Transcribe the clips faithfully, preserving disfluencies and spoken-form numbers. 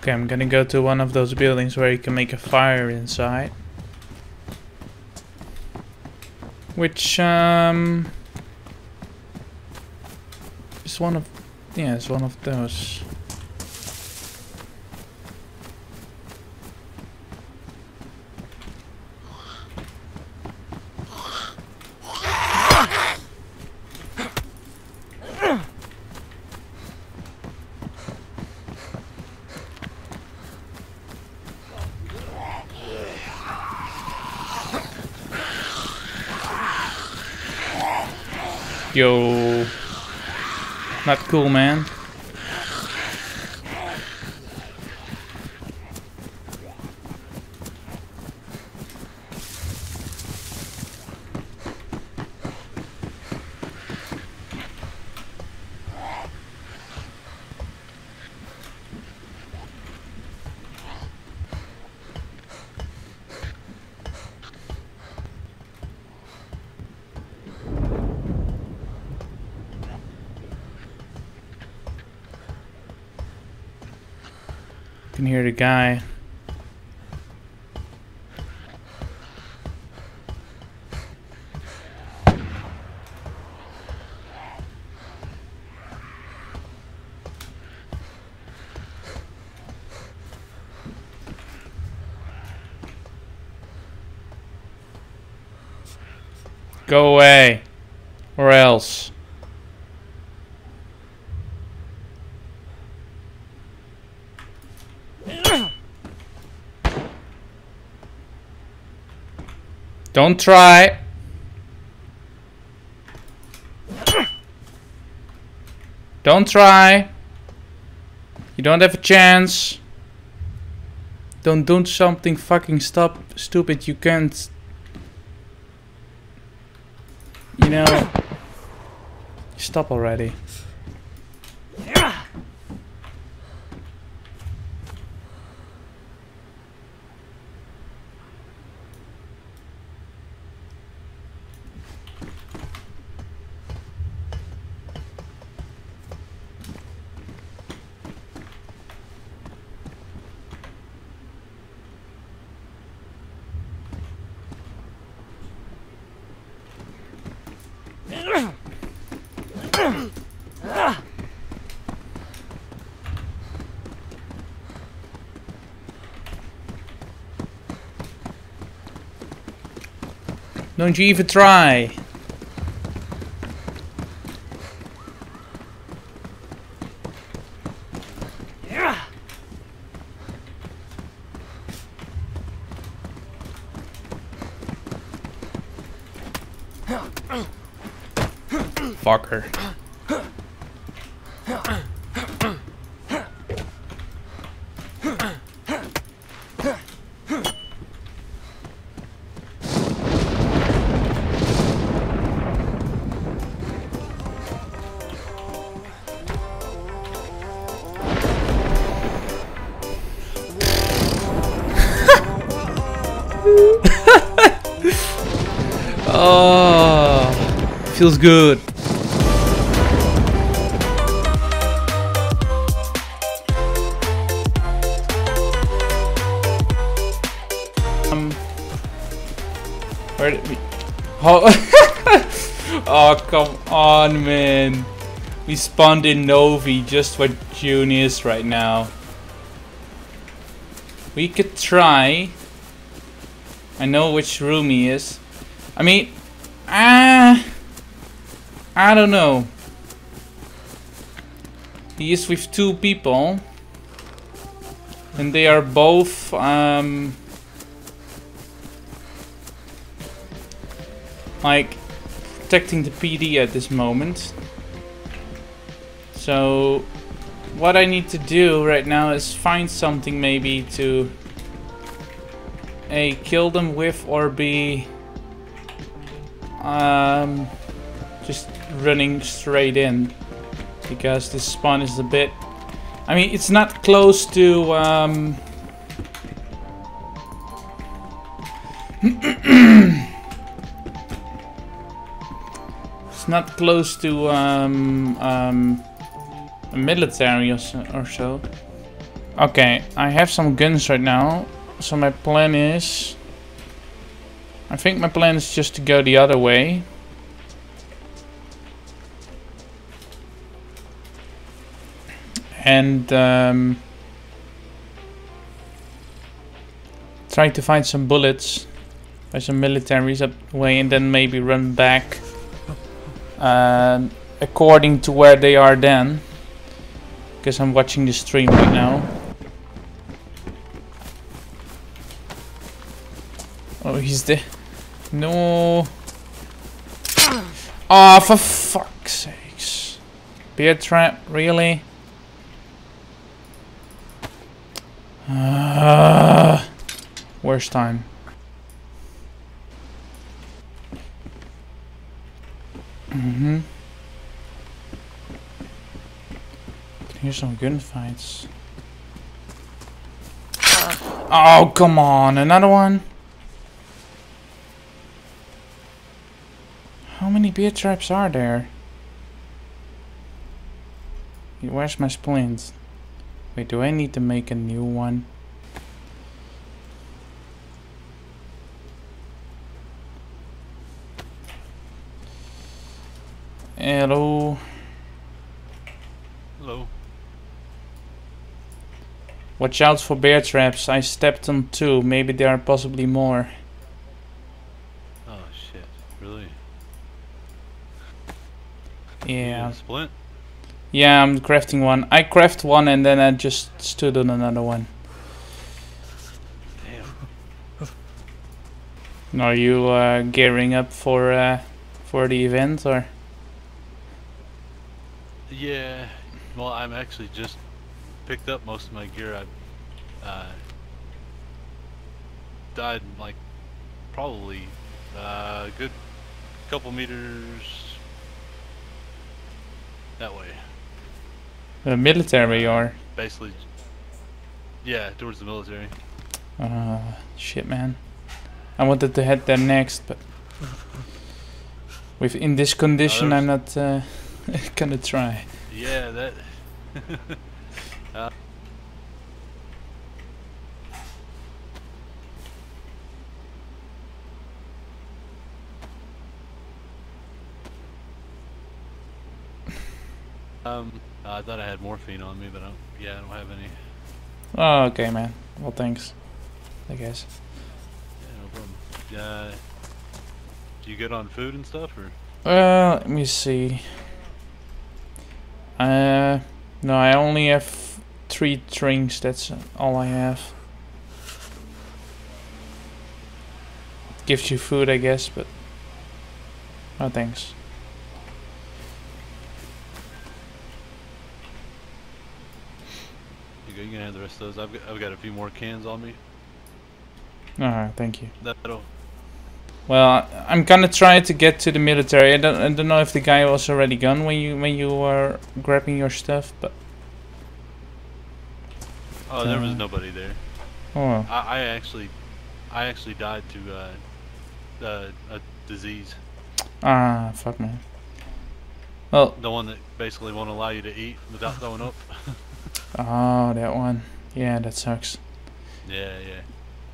Okay, I'm gonna go to one of those buildings where you can make a fire inside. Which, um... It's one of... Yeah, it's one of those. Yo, not cool, man. Can hear the guy. Go away, or else. Don't try. Don't try. You don't have a chance. Don't do something fucking stop stupid. You can't. You know. Stop already. Don't you even try. Fucker. Oh, feels good. Um, where did we? Oh, oh, come on, man. We spawned in Novi just where June is right now. We could try. I know which room he is. I mean, ah, I don't know. He is with two people, and they are both um, like protecting the P D at this moment. So, what I need to do right now is find something maybe to A, kill them with, or B, um, just running straight in, because this spawn is a bit, I mean, it's not close to, um, it's not close to, um, um, a military or so, or so. Okay, I have some guns right now. So my plan is... I think my plan is just to go the other way. And... Um, try to find some bullets by some militaries up the way, and then maybe run back uh, according to where they are then. Because I'm watching the stream right now. Oh, he's there. No. Oh, for fuck's sakes. Bear trap, really? Uh, worst time. Mm-hmm. Here's some gunfights. Oh, come on, another one. How many bear traps are there? Where's my splint? Wait, do I need to make a new one? Hello. Hello. Watch out for bear traps. I stepped on two. Maybe there are possibly more. Oh shit! Really? Yeah. You splint? Yeah, I'm crafting one. I craft one and then I just stood on another one. Damn. Are you uh, gearing up for uh, for the event or? Yeah. Well, I'm actually just. Picked up most of my gear. I uh, died like probably uh, a good couple meters that way. The military, uh, or basically, yeah, towards the military. Uh, shit, man. I wanted to head there next, but with in this condition, uh, I'm not uh, gonna try. Yeah, that. Uh. um, I thought I had morphine on me, but I don't, yeah, I don't have any. Oh, okay, man. Well, thanks. I guess. Yeah, no problem. Uh, do you get on food and stuff, or? Uh, let me see. Uh, no, I only have. Three drinks, that's all I have. Gives you food, I guess, but no thanks. You can have the rest of those. I've got, I've got a few more cans on me. Alright, thank you. That'll... Well, I'm gonna try to get to the military. I don't, I don't know if the guy was already gone when you when you were grabbing your stuff, but. Oh, there was nobody there. Oh. I, I actually, I actually died to uh, uh, a disease. Ah, fuck man. Well, the one that basically won't allow you to eat without throwing up. Oh, that one. Yeah, that sucks. Yeah, yeah.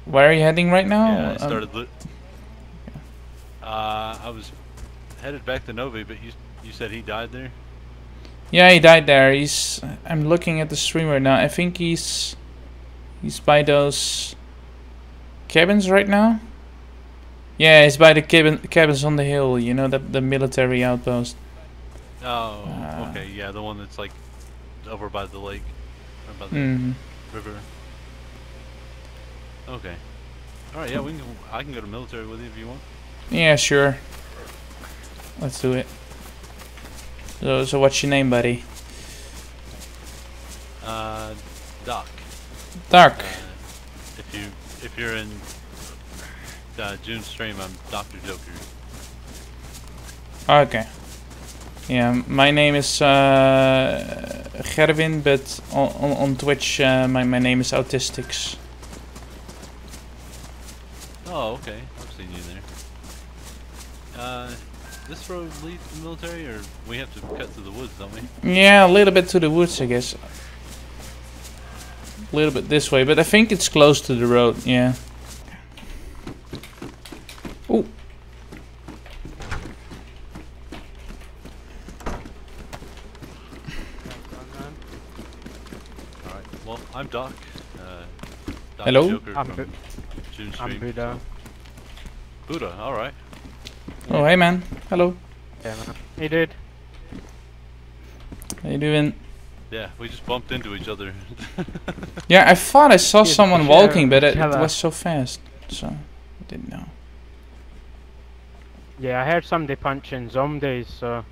Where are you heading right now? Yeah, I started. Um, uh, I was headed back to Novi, but you you said he died there. Yeah, he died there. He's. I'm looking at the stream right now. I think he's. He's by those cabins right now. Yeah, he's by the cabin cabins on the hill. You know, the the military outpost. Oh, uh, okay. Yeah, the one that's like over by the lake, or by the mm-hmm. river. Okay. All right. Yeah, we can. I can go to military with you if you want. Yeah, sure. Let's do it. So, so what's your name, buddy? Uh, Doc. Doc. Uh, if you if you're in uh, June's stream, I'm Doctor Joker. Okay. Yeah, my name is uh, Gervin, but on on, on Twitch, uh, my my name is Autistics. Oh, okay. I've seen you there. Uh. This road leads to the military, or we have to cut through the woods, don't we? Yeah, a little bit to the woods, I guess. a little bit this way, but I think it's close to the road, yeah. Ooh. Alright, well, I'm Doc. Uh, Doc Hello? Joker I'm, Bu Stream, I'm Buddha. So. Buddha, alright. Oh, hey man. Hello. Yeah, man. Hey dude. How you doing? Yeah, we just bumped into each other. Yeah, I thought I saw yeah, someone walking, but it, it was so fast, so I didn't know. Yeah, I heard somebody punching zombies, so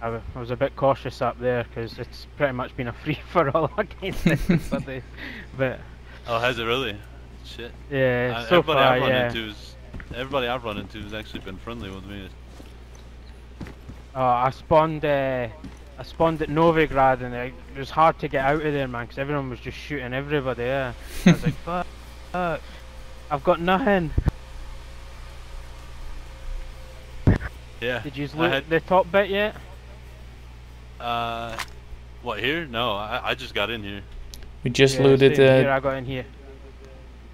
I, I was a bit cautious up there because it's pretty much been a free-for-all against everybody. But oh, has it really? Shit. Yeah, I, so everybody far, I've run yeah. into is, everybody I've run into has actually been friendly with me. Oh, I spawned. Uh, I spawned at Novigrad and it was hard to get out of there, man, because everyone was just shooting everybody, yeah. I was like, fuck, fuck, I've got nothing. Yeah. Did you loot had... the top bit yet? Uh, what, here? No, I, I just got in here. We just yeah, looted the... Uh, here, I got in here.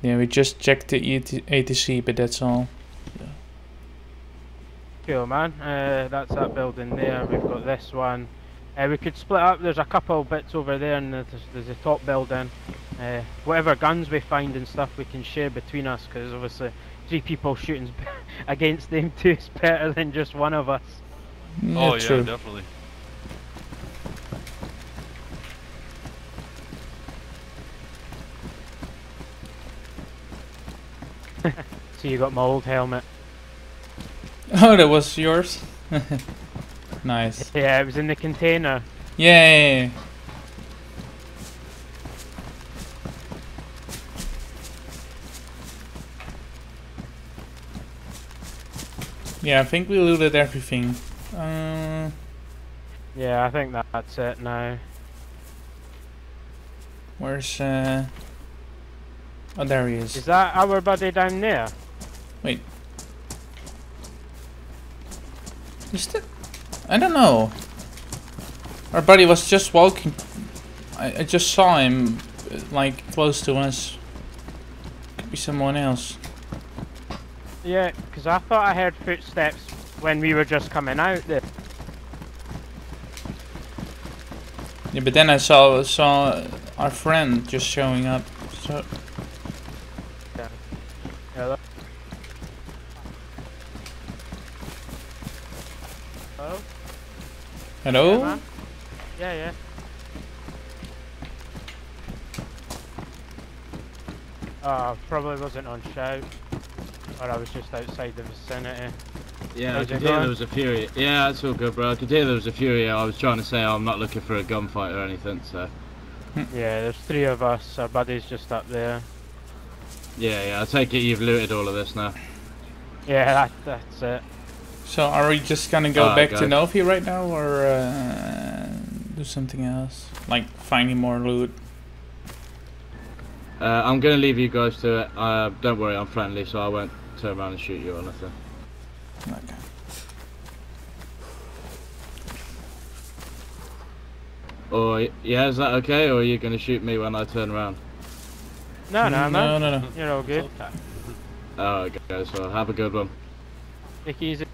Yeah, we just checked the A T C, but that's all. Yeah. Cool, man. Uh, that's that building there. We've got this one. Uh, we could split up, there's a couple bits over there and there's, there's a top building. Uh, whatever guns we find and stuff we can share between us, because obviously three people shooting against them two is better than just one of us. Oh yeah, true. Definitely. So you got my old helmet. Oh, that was yours? Nice. Yeah, it was in the container. Yay! Yeah, I think we looted everything. Uh... Yeah, I think that, that's it now. Where's uh? Oh, there he is. Is that our buddy down there? Wait. Is that? I don't know. Our buddy was just walking. I, I just saw him, like, close to us. Could be someone else. Yeah, because I thought I heard footsteps when we were just coming out there. Yeah, but then I saw saw our friend just showing up. So. Yeah. Yeah, hello? Yeah, yeah, yeah. Oh, probably wasn't on shout. Or I was just outside the vicinity. Yeah, How's I could hear going? There was a fury. Yeah, that's all good, bro. I could hear there was a fury. I was trying to say oh, I'm not looking for a gunfight or anything, so... Yeah, there's three of us. Our buddy's just up there. Yeah, yeah, I take it you've looted all of this now. Yeah, that, that's it. So are we just gonna go oh, back to Novi right now, or uh, do something else? Like finding more loot? Uh, I'm gonna leave you guys to it. Uh, don't worry, I'm friendly, so I won't turn around and shoot you or nothing. Okay. Or, yeah, is that okay, or are you gonna shoot me when I turn around? No, no, no, no, no. no. You're all good. Alright okay. guys, well, have a good one. Take it easy.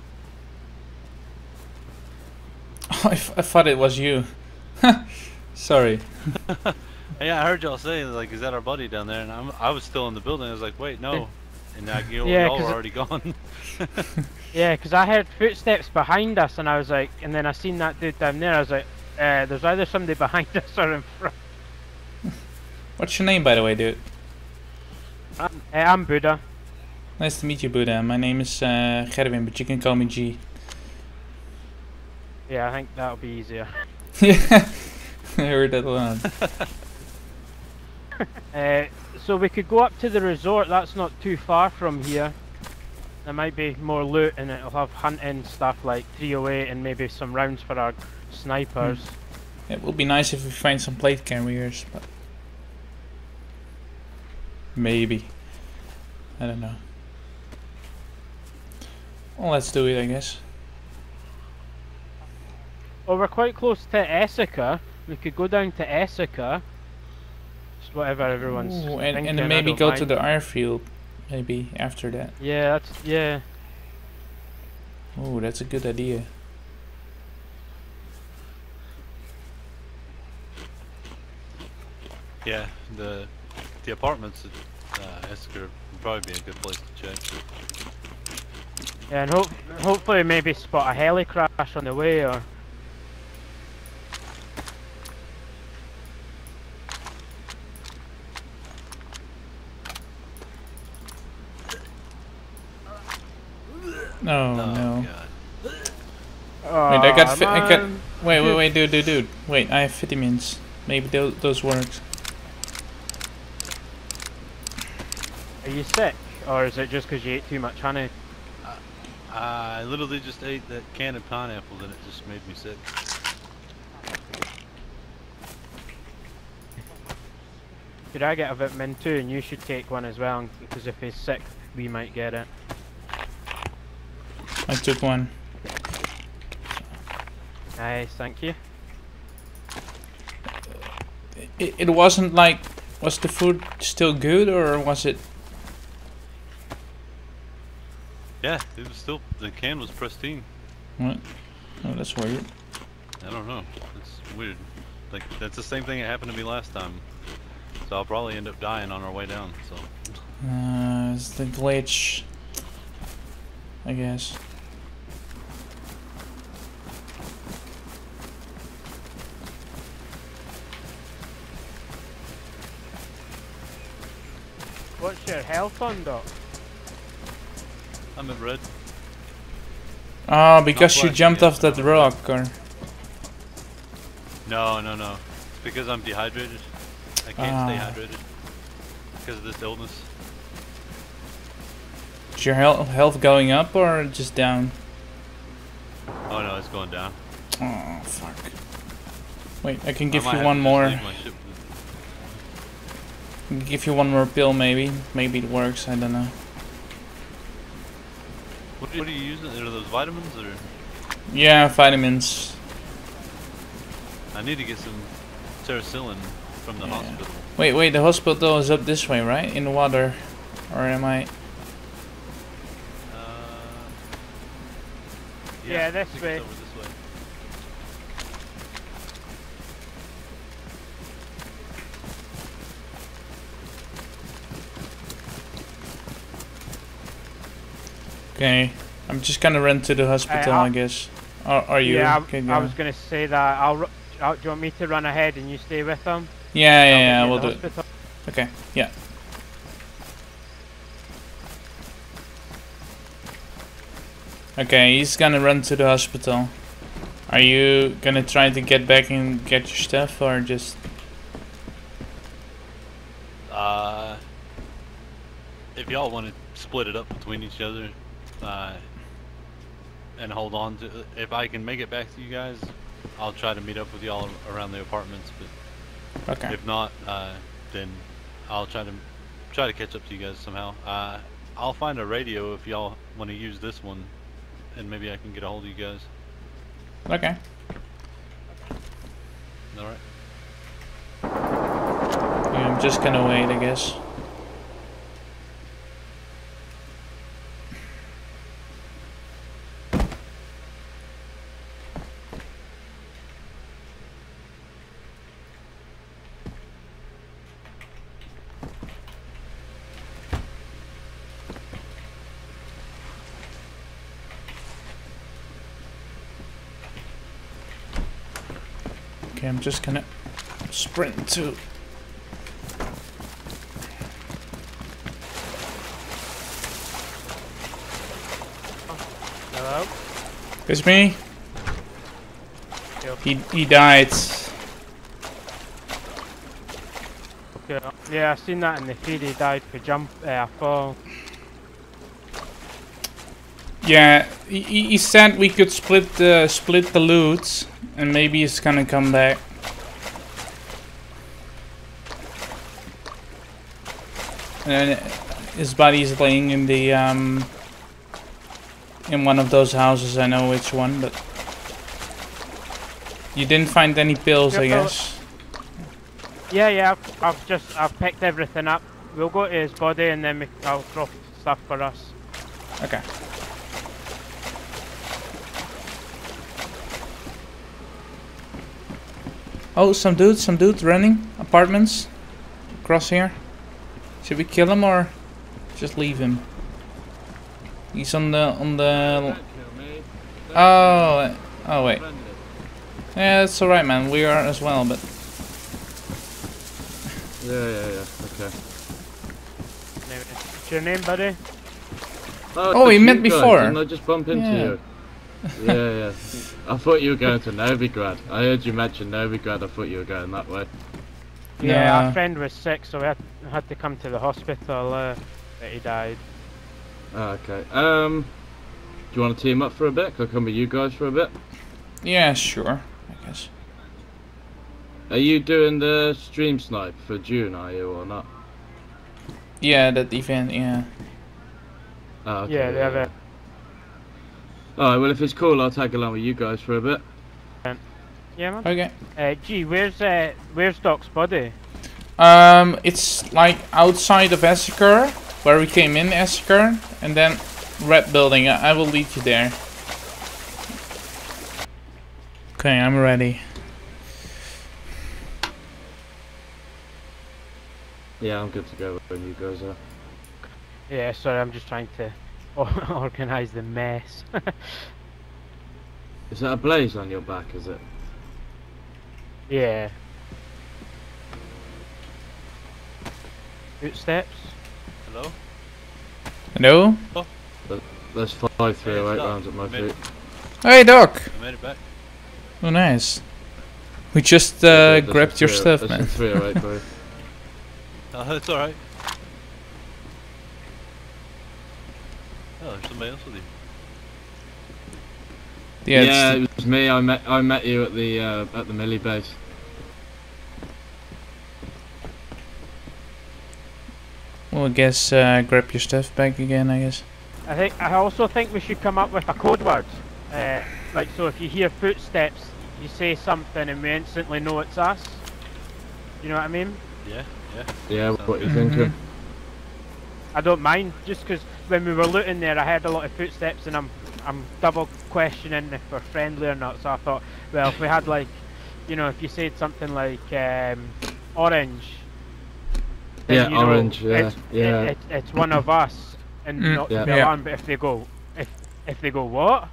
I, f I thought it was you. Sorry. Yeah, I heard y'all say, like, is that our buddy down there? And I'm, I was still in the building. I was like, wait, no. And now y'all yeah, were already gone. Yeah, because I heard footsteps behind us, and I was like, and then I seen that dude down there. I was like, uh, there's either somebody behind us or in front. What's your name, by the way, dude? I'm, uh, I'm Buddha. Nice to meet you, Buddha. My name is uh, Gervin, but you can call me G. Yeah, I think that'll be easier. Yeah, I heard that one. uh, so we could go up to the resort, that's not too far from here. There might be more loot and it'll have hunting stuff like three oh eight and maybe some rounds for our snipers. Hmm. It would be nice if we find some plate carriers, but... Maybe. I don't know. Well, let's do it, I guess. Well, we're quite close to Esseker. We could go down to Esseker, whatever everyone's Ooh, and, thinking, and maybe go mind. to the airfield maybe after that. Yeah, that's, yeah. Oh, that's a good idea. Yeah, the the apartments at uh, Esseker would probably be a good place to check. Yeah, and hope hopefully maybe spot a heli crash on the way or. No, oh, no. God. Wait, I got. Fi I got. Wait, wait, wait, dude, dude, dude. Wait, I have vitamins. Maybe those those work. Are you sick, or is it just because you ate too much honey? Uh, I literally just ate that can of pineapples, and it just made me sick. Should I get a vitamin too, and you should take one as well, because if he's sick, we might get it. I took one. Nice, thank you. It, it wasn't like... Was the food still good or was it... Yeah, it was still... The can was pristine. What? Oh, that's weird. I don't know. It's weird. Like, that's the same thing that happened to me last time. So I'll probably end up dying on our way down, so... Uh, it's the glitch, I guess. What's your health on, Doc? I'm at red. Oh, because you jumped off that rock, or? No, no, no. It's because I'm dehydrated. I can't uh. stay hydrated. Because of this illness. Is your health health going up or just down? Oh no, it's going down. Oh, fuck. Wait, I can give I you one more. Give you one more pill, maybe. Maybe it works. I don't know. What are you using? Are those vitamins or? Yeah, vitamins. I need to get some tericillin from the yeah. hospital. Wait, wait. The hospital is up this way, right? In the water, or am I? Uh, yeah, yeah, that's way. Okay, I'm just gonna run to the hospital, uh, I guess. Or, are you? Yeah, okay, I was gonna say that. I'll, I'll. Do you want me to run ahead and you stay with them? Yeah, yeah, yeah, we'll do it. Okay, yeah. Okay, he's gonna run to the hospital. Are you gonna try to get back and get your stuff, or just? Uh, if y'all want to split it up between each other. Uh, and hold on to. If I can make it back to you guys, I'll try to meet up with y'all around the apartments. But okay. If not, uh, then I'll try to try to catch up to you guys somehow. Uh, I'll find a radio if y'all want to use this one, and maybe I can get a hold of you guys. Okay. All right. Yeah, I'm just gonna wait, I guess. I'm just gonna sprint to. Hello? It's me. Yep. He he died. Okay. Yeah, I seen that in the feed. He died for jump uh, fall. Yeah, he, he said we could split the split the loot. And maybe it's gonna come back. And his body is laying in the um in one of those houses. I know which one, but you didn't find any pills, I guess. Yeah, yeah, I've, I've just, I've picked everything up. We'll go to his body and then we, I'll drop stuff for us. Okay. Oh, some dude, some dude running. Apartments. Across here. Should we kill him or just leave him? He's on the, on the... Oh, oh wait. Yeah, it's alright, man. We are as well, but... Yeah, yeah, yeah. Okay. What's your name, buddy? Oh, oh he met before. Didn't I just bump into yeah. you? Yeah, yeah. I thought you were going to Novigrad. I heard you mention Novigrad. I thought you were going that way. Yeah, yeah. Our friend was sick, so we had, had to come to the hospital. Uh, that he died. Oh, okay. Um, do you want to team up for a bit? Can I come with you guys for a bit? Yeah, sure. I guess. Are you doing the stream snipe for June? Are you or not? Yeah, that event. Yeah. Oh, okay. Yeah, they have it. Alright, well if it's cool, I'll tag along with you guys for a bit. Um, yeah, man. Okay. Uh, gee, where's uh, where's Doc's body? Um, it's like outside of Esseker, where we came in Esseker, and then red building. I, I will lead you there. Okay, I'm ready. Yeah, I'm good to go when you guys are. Yeah, sorry, I'm just trying to organize the mess. Is that a blaze on your back, is it? Yeah. Footsteps. Hello? Hello? Oh. There's five three oh eight rounds at my feet. Hey, Doc! I made it back. Oh, nice. We just uh, yeah, grabbed your stuff, man. three oh eight, bro. Oh, it's alright. Oh, there's somebody else with you. Yeah, yeah it was me. I met I met you at the uh, at the melee base. Well, I guess uh, grab your stuff back again. I guess. I think I also think we should come up with a code word. Uh, like so, if you hear footsteps, you say something, and we instantly know it's us. You know what I mean? Yeah, yeah. Yeah, what you thinking? I don't mind, just because when we were looting there I heard a lot of footsteps and I'm I'm double questioning if we're friendly or not, so I thought, well, if we had like, you know, if you said something like um, orange, then, yeah, you know, orange, yeah, it's, yeah. It, it, it's one of us, and not yeah. to be alarmed, but if they go, if if they go what?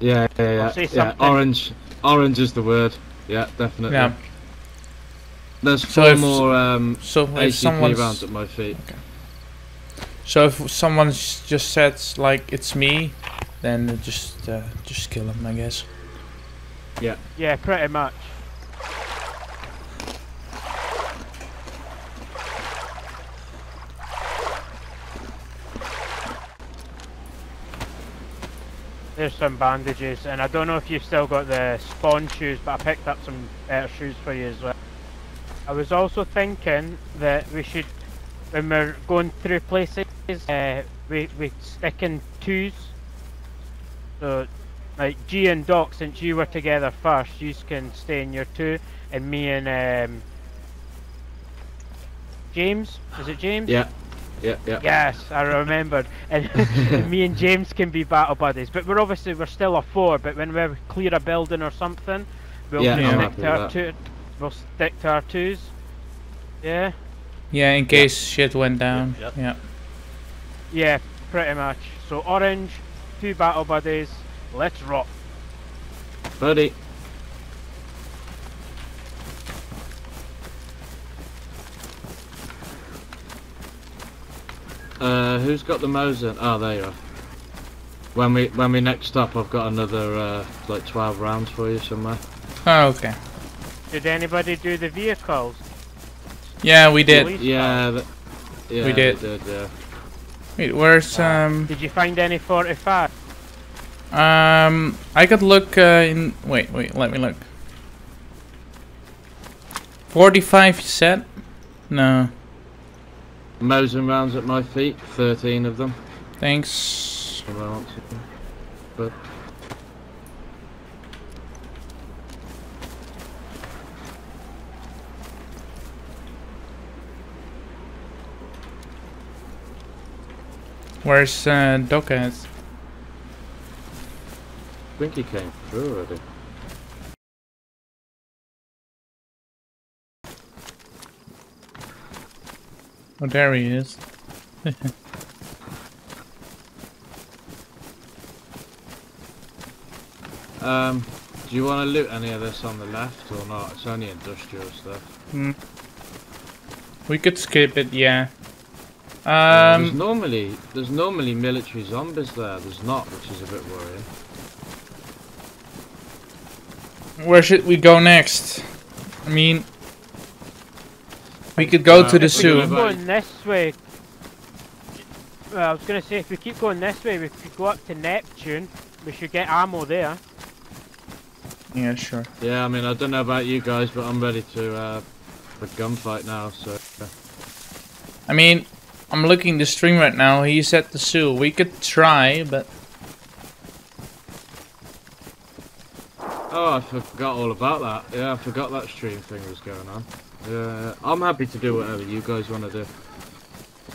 Yeah, yeah, yeah, say yeah. orange, orange is the word, yeah, definitely. Yeah. There's so four more um, so A T C rounds at my feet. Okay. So if someone just says like it's me, then just uh, just kill him, I guess. Yeah. Yeah, pretty much. There's some bandages, and I don't know if you've still got the spawn shoes, but I picked up some better shoes for you as well. I was also thinking that we should, when we're going through places, Uh, we we stick in twos. So, like G and Doc, since you were together first, you can stay in your two, and me and um, James. Is it James? Yeah, yeah, yeah. Yes, I remembered. And me and James can be battle buddies, but we're obviously we're still a four. But when we clear a building or something, we'll yeah, stick to our two. We'll stick to our twos. Yeah. Yeah, in case yeah. shit went down. Yeah. yeah. Yeah, pretty much. So orange, two battle buddies, let's rock. Buddy. Uh, who's got the Mosin? Oh, there you are. When we when we next stop, I've got another uh, like twelve rounds for you somewhere. Oh, okay. Did anybody do the vehicles? Yeah, we did. Yeah, the, yeah, we did. We did yeah. Wait, where's um? Did you find any forty-five? Um, I could look uh, in. Wait, wait, let me look. forty-five, you said? No. Mosin rounds at my feet, thirteen of them. Thanks. But. Where's uh, Doc at? I think he came through already. Oh, there he is. um, do you want to loot any of this on the left or not? It's only industrial stuff. Mm. We could skip it, yeah. Um, yeah, there's normally there's normally military zombies there. There's not, which is a bit worrying. Where should we go next? I mean, we could go uh, to the zoo. If we keep going this way, well, I was gonna say if we keep going this way, we could go up to Neptune. We should get ammo there. Yeah, sure. Yeah, I mean, I don't know about you guys, but I'm ready to uh, for gunfight now. So. I mean, I'm looking the stream right now. He's at the zoo. We could try, but oh, I forgot all about that. Yeah, I forgot that stream thing was going on. Yeah, I'm happy to do whatever you guys want to do.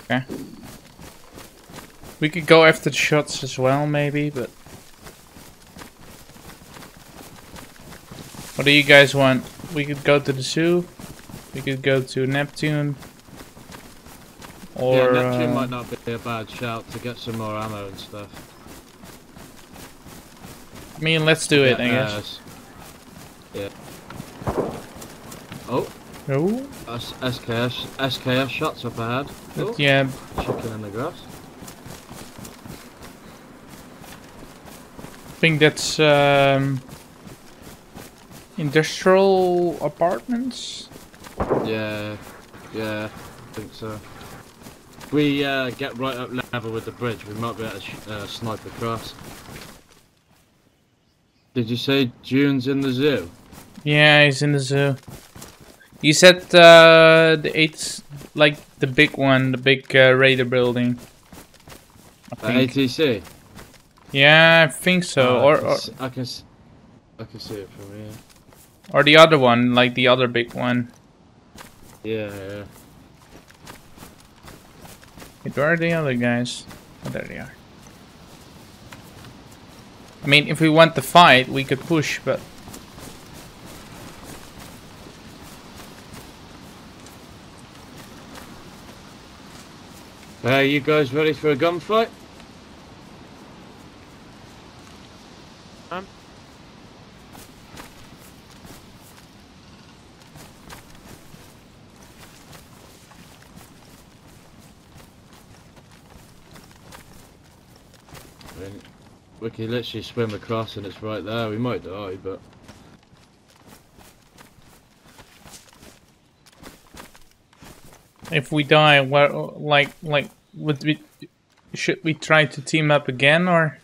Okay. We could go after the shots as well, maybe, but what do you guys want? We could go to the zoo. We could go to Neptune. Or yeah, Neptune uh, might not be a bad shout to get some more ammo and stuff. I mean, let's do it, yeah, I guess. Uh, yeah. Oh. No. S SKS, S K S shots up ahead. Oh. Yeah. Chicken in the grass. I think that's um, industrial apartments. Yeah. Yeah. I think so. If we uh, get right up level with the bridge, we might be able to sh uh, snipe across. Did you say June's in the zoo? Yeah, he's in the zoo. You said uh, the eight, like the big one, the big uh, raider building. Uh, A T C. Yeah, I think so. Oh, or I can, or see, I, can see, I can see it from here. Or the other one, like the other big one. Yeah. yeah. Wait, where are the other guys? Oh, there they are. I mean, if we want to fight, we could push, but are uh, you guys ready for a gunfight? Um. I mean, we can literally swim across and it's right there. We might die, but if we die, what, like, like, would we, should we try to team up again, or?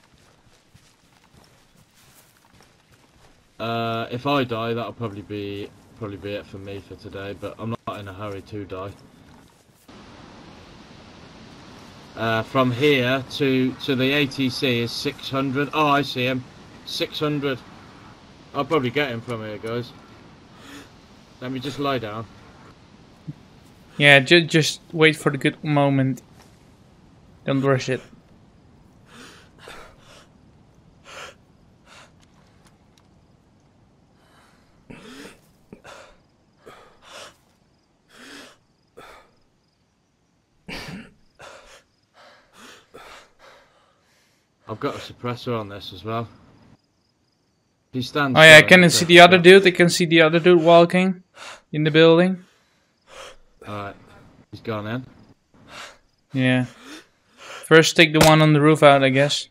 Uh, if I die, that'll probably be, probably be it for me for today, but I'm not in a hurry to die. Uh, from here to, to the A T C is six hundred, oh, I see him, six hundred. I'll probably get him from here, guys. Let me just lie down. Yeah, ju just wait for the good moment. Don't rush it. I've got a suppressor on this as well. He stands. Oh yeah, I can see the other dude. I can see the other dude walking in the building. Alright, he's gone in. Yeah. First take the one on the roof out, I guess.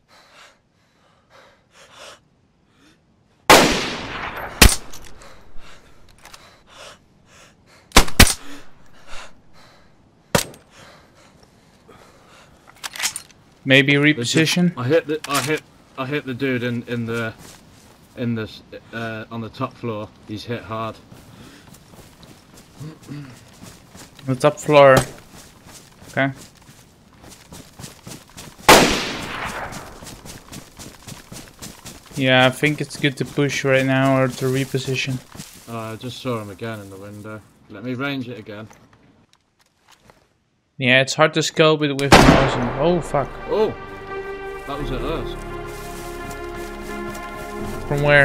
Maybe reposition. I hit the I hit I hit the dude in, in the in the uh, on the top floor. He's hit hard. The top floor. Okay. Yeah, I think it's good to push right now or to reposition. Oh, I just saw him again in the window. Let me range it again. Yeah, it's hard to scope it with Mosin. Oh, fuck. Oh! That was at us. From where?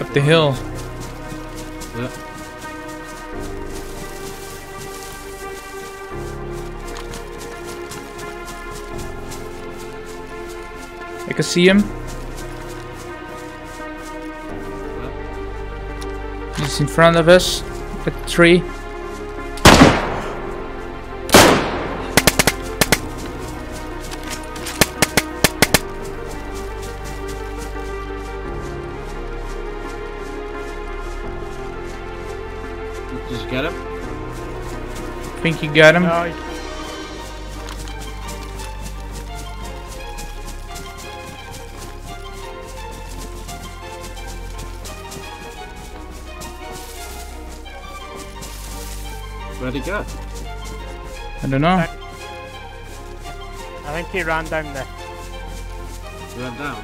Up the hill. Yeah. I can see him. He's in front of us at the tree. I think you got him. No, he... Where'd he go? I don't know. I think he ran down there. He ran down?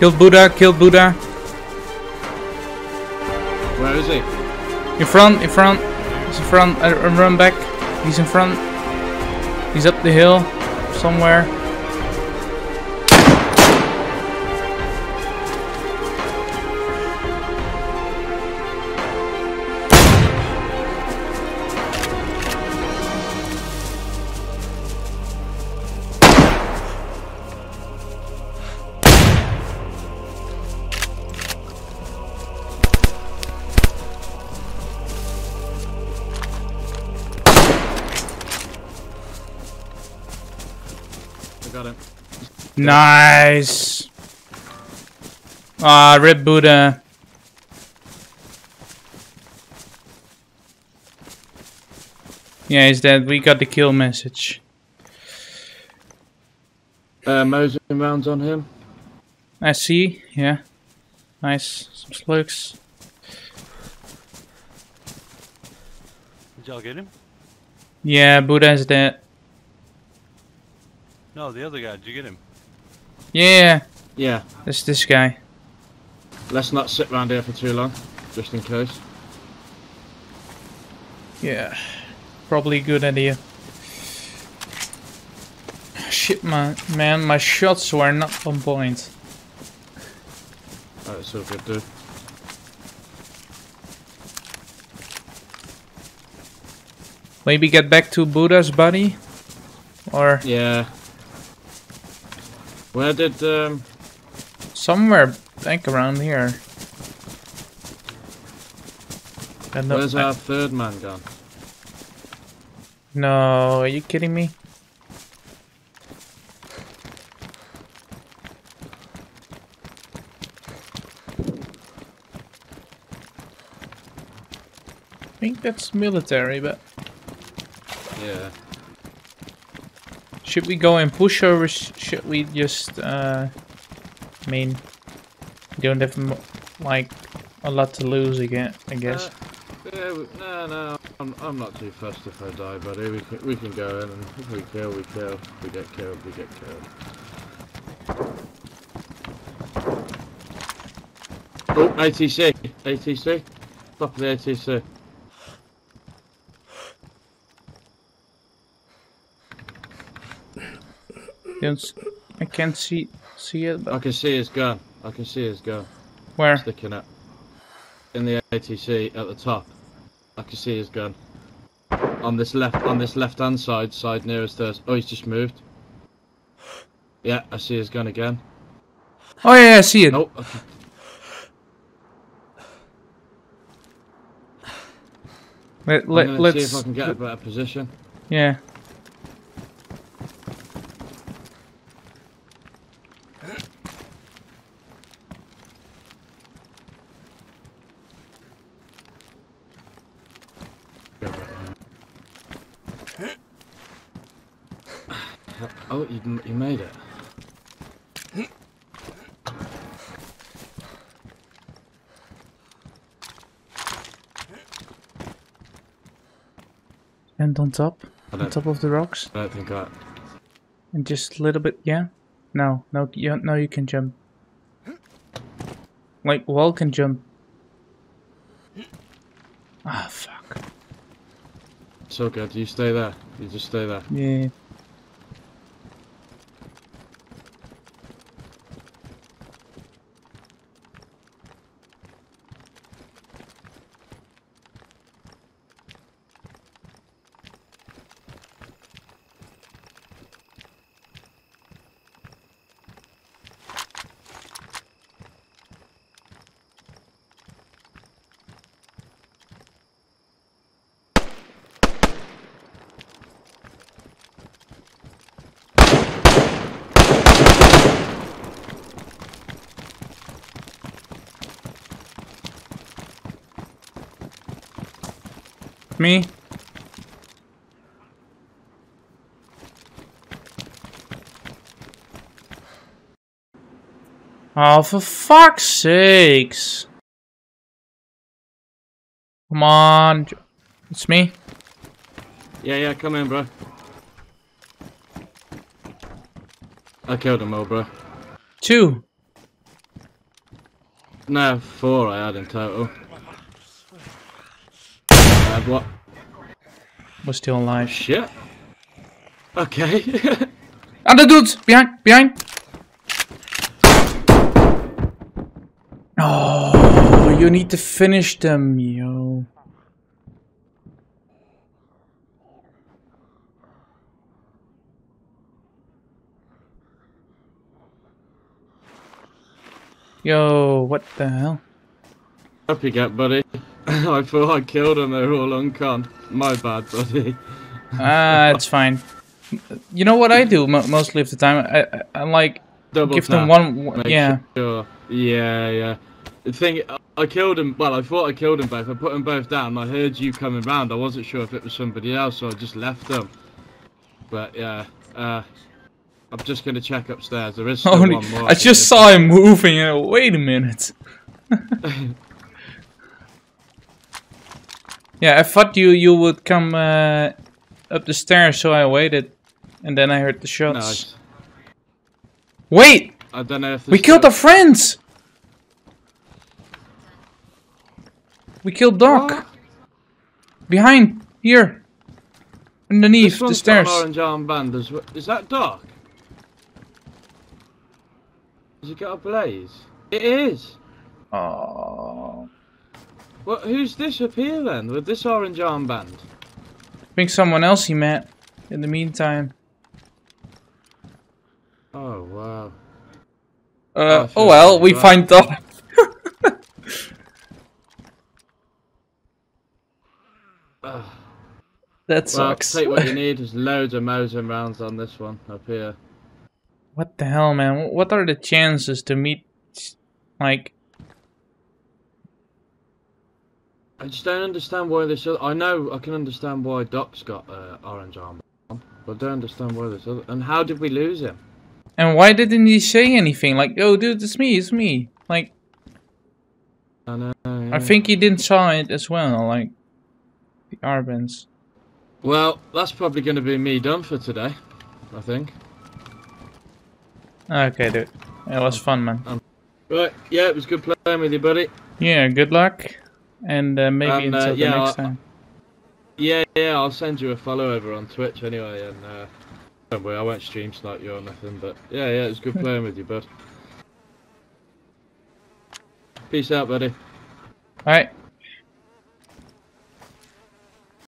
Kill Buddha, kill Buddha. Where is he? In front, in front. He's in front, I run back. He's in front. He's up the hill, somewhere. Nice. Ah, rip Buddha. Yeah, he's dead. We got the kill message. Uh, Mosin rounds on him. I see. Yeah. Nice. Some slugs. Did y'all get him? Yeah, Buddha's dead. No, the other guy. Did you get him? Yeah. Yeah. It's this guy. Let's not sit around here for too long, just in case. Yeah. Probably a good idea. Shit, man, man, my shots were not on point. That's so good, dude. Maybe get back to Buddha's body, or yeah. Where did um somewhere back around here? Where's our third man gone? No, are you kidding me? I think that's military, but yeah. Should we go and push, or should we just, uh, I mean, we don't have, like, a lot to lose again, I guess. Uh, yeah, we, no, no, I'm, I'm not too fussed if I die, buddy. We can, we can go in, and if we kill, we kill. If we get killed, we get killed. Oh, A T C. A T C. Top of the A T C. I can't see see it. But I can see his gun. I can see his gun. Where? Sticking up. In the A T C at the top. I can see his gun. On this left, on this left-hand side, side nearest us. Oh, he's just moved. Yeah, I see his gun again. Oh yeah, I see it. Nope. Okay. Let, let, I'm let's see if I can get a better position. Yeah. Oh, you, you made it. And on top, on top of the rocks. I don't think I. And just a little bit, yeah. No, no, you, no, you can jump. Like wall can jump. Ah, oh, fuck. It's all good. You stay there. You just stay there. Yeah. Me. Oh, for fuck's sakes. Come on. It's me. Yeah, yeah, come in, bro. I killed them all, bro. Two. No, four I had in total. What? We're still alive. Shit. Okay. And the dudes behind, behind. Oh, you need to finish them, yo. Yo, what the hell? Up you get, buddy. I thought I killed them, they're all uncon. My bad, buddy. Ah, it's fine. You know what I do mo mostly of the time? I, I, I like, Double give tap. Them one... one yeah. Sure. Yeah, yeah. The thing, I killed them, well, I thought I killed them both. I put them both down, I heard you coming round. I wasn't sure if it was somebody else, so I just left them. But, yeah, uh... I'm just gonna check upstairs, there is still Holy, one more. I just saw him moving, you know, wait a minute. Yeah, I thought you you would come uh, up the stairs, so I waited, and then I heard the shots. No, I... Wait! I don't know if we killed our friends. We killed Doc. What? Behind here, underneath the stairs. Orange armband as well. Is that Doc? Has he got a blaze? It is. Oh. Well, who's this up here then, with this orange armband? I think someone else he met, in the meantime. Oh, wow. Uh, oh well, we find Doc. That sucks. Well, take what you need, there's loads of Mosin rounds on this one, up here. What the hell, man? What are the chances to meet, like... I just don't understand why this other... I know I can understand why Doc's got uh, orange armor on, but I don't understand why this other... And how did we lose him? And why didn't he say anything? Like, oh dude, it's me, it's me. Like... I know, yeah. I think he didn't saw it as well, like... The arbands. Well, that's probably going to be me done for today, I think. Okay, dude. It was fun, man. Um, right, yeah, it was good playing with you, buddy. Yeah, good luck. And uh, maybe and, uh, until yeah, the next I'll, time. Yeah, yeah, I'll send you a follow over on Twitch anyway, and uh, don't worry, I won't stream snipe you or nothing. But yeah, yeah, it was good playing with you, bud. Peace out, buddy. All right.